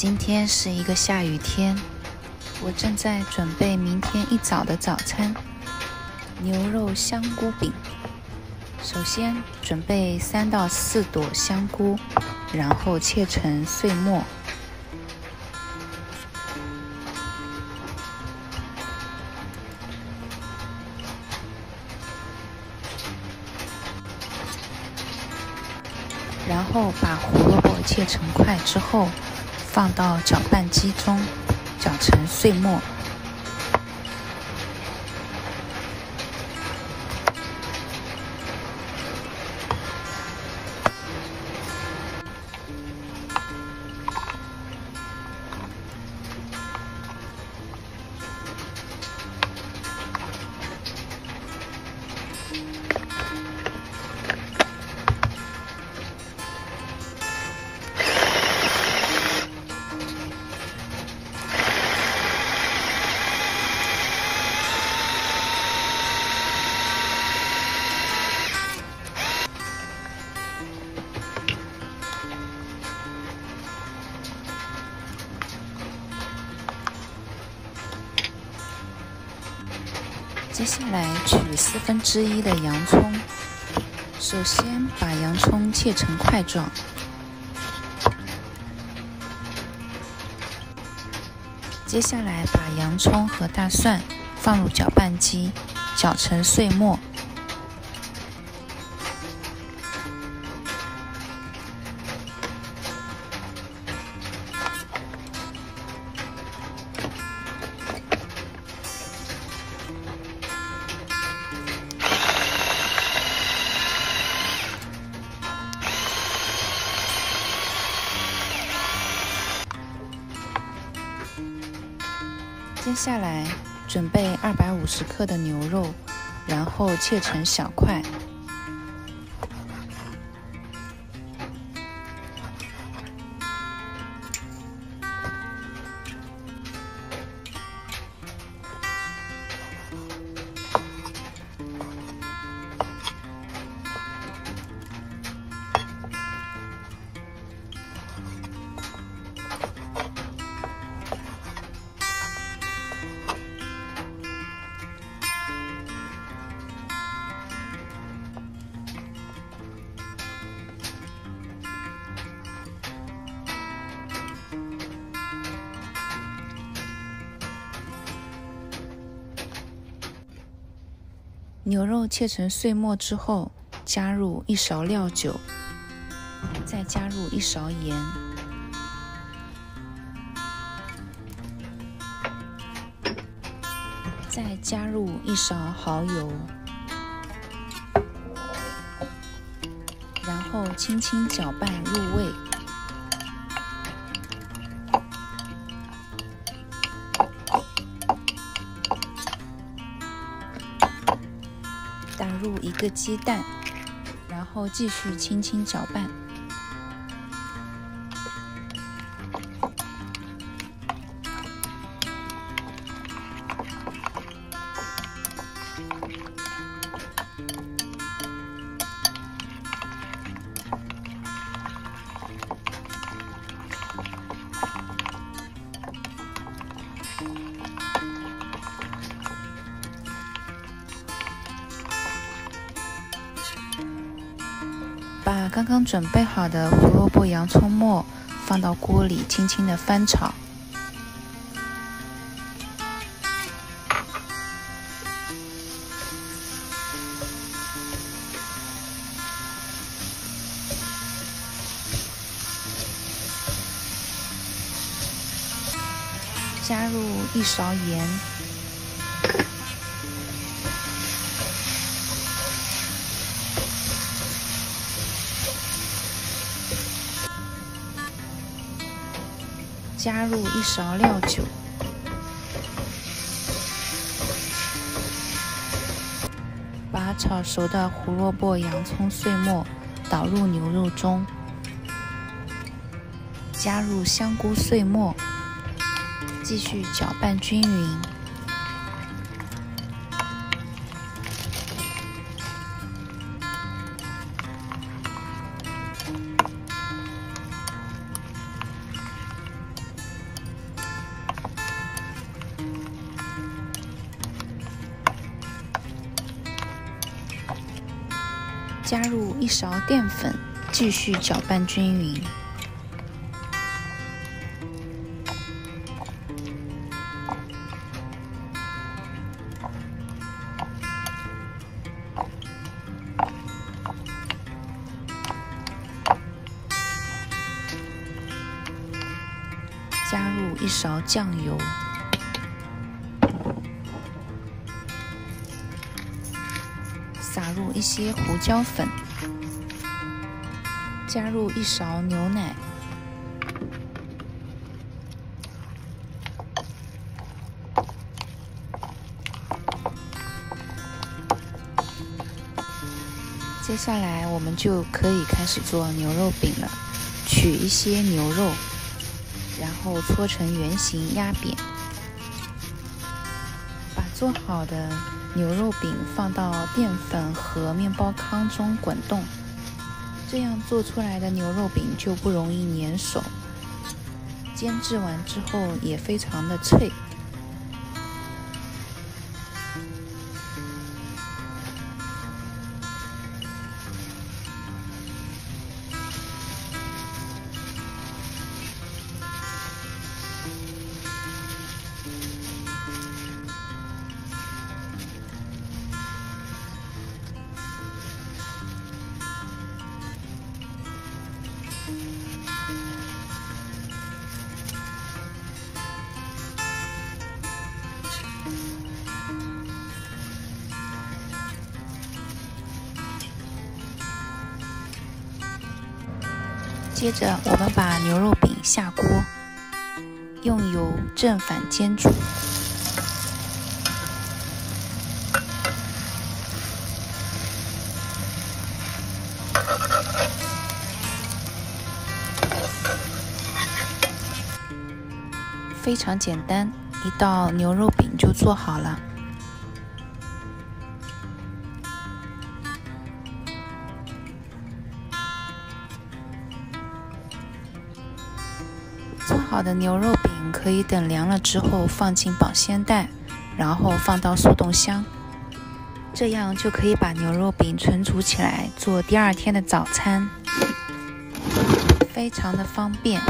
今天是一个下雨天，我正在准备明天一早的早餐——牛肉香菇饼。首先准备3到4朵香菇，然后切成碎末。然后把胡萝卜切成块之后，放到搅拌机中搅成碎末。接下来取1/4的洋葱，首先把洋葱切成块状，接下来把洋葱和大蒜放入搅拌机，搅成碎末。接下来准备250克的牛肉，然后切成小块。牛肉切成碎末之后，加入1勺料酒，再加入1勺盐，再加入1勺蚝油，然后轻轻搅拌入味。打入1个鸡蛋，然后继续轻轻搅拌。把刚刚准备好的胡萝卜洋葱末放到锅里，轻轻的翻炒。加入1勺盐，加入1勺料酒，把炒熟的胡萝卜洋葱碎末倒入牛肉中，加入香菇碎末，继续搅拌均匀。加入一勺淀粉，继续搅拌均匀。加入一勺酱油，撒入一些胡椒粉，加入一勺牛奶，接下来我们就可以开始做牛肉饼了。取一些牛肉，然后搓成圆形压扁，把做好的牛肉饼放到淀粉和面包糠中滚动，这样做出来的牛肉饼就不容易粘手，煎制完之后也非常的脆。接着，我们把牛肉饼下锅，用油正反煎煮。非常简单，一道牛肉饼就做好了。做好的牛肉饼可以等凉了之后放进保鲜袋，然后放到速冻箱，这样就可以把牛肉饼存储起来做第二天的早餐，非常的方便。